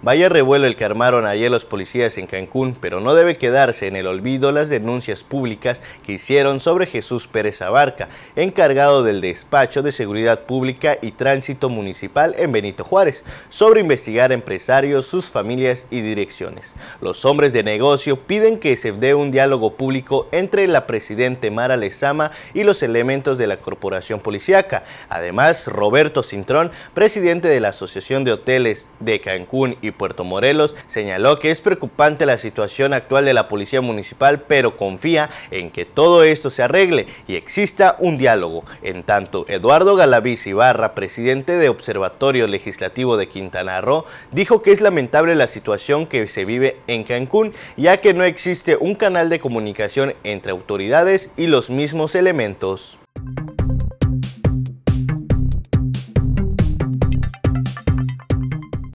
Vaya revuelo el que armaron ayer los policías en Cancún, pero no debe quedarse en el olvido las denuncias públicas que hicieron sobre Jesús Pérez Abarca, encargado del despacho de Seguridad Pública y Tránsito Municipal en Benito Juárez, sobre investigar empresarios, sus familias y direcciones. Los hombres de negocio piden que se dé un diálogo público entre la presidente Mara Lezama y los elementos de la corporación policíaca. Además, Roberto Cintrón, presidente de la Asociación de Hoteles de Cancún y Puerto Morelos, señaló que es preocupante la situación actual de la policía municipal, pero confía en que todo esto se arregle y exista un diálogo. En tanto, Eduardo Galaviz Ibarra, presidente de Observatorio Legislativo de Quintana Roo, dijo que es lamentable la situación que se vive en Cancún, ya que no existe un canal de comunicación entre autoridades y los mismos elementos.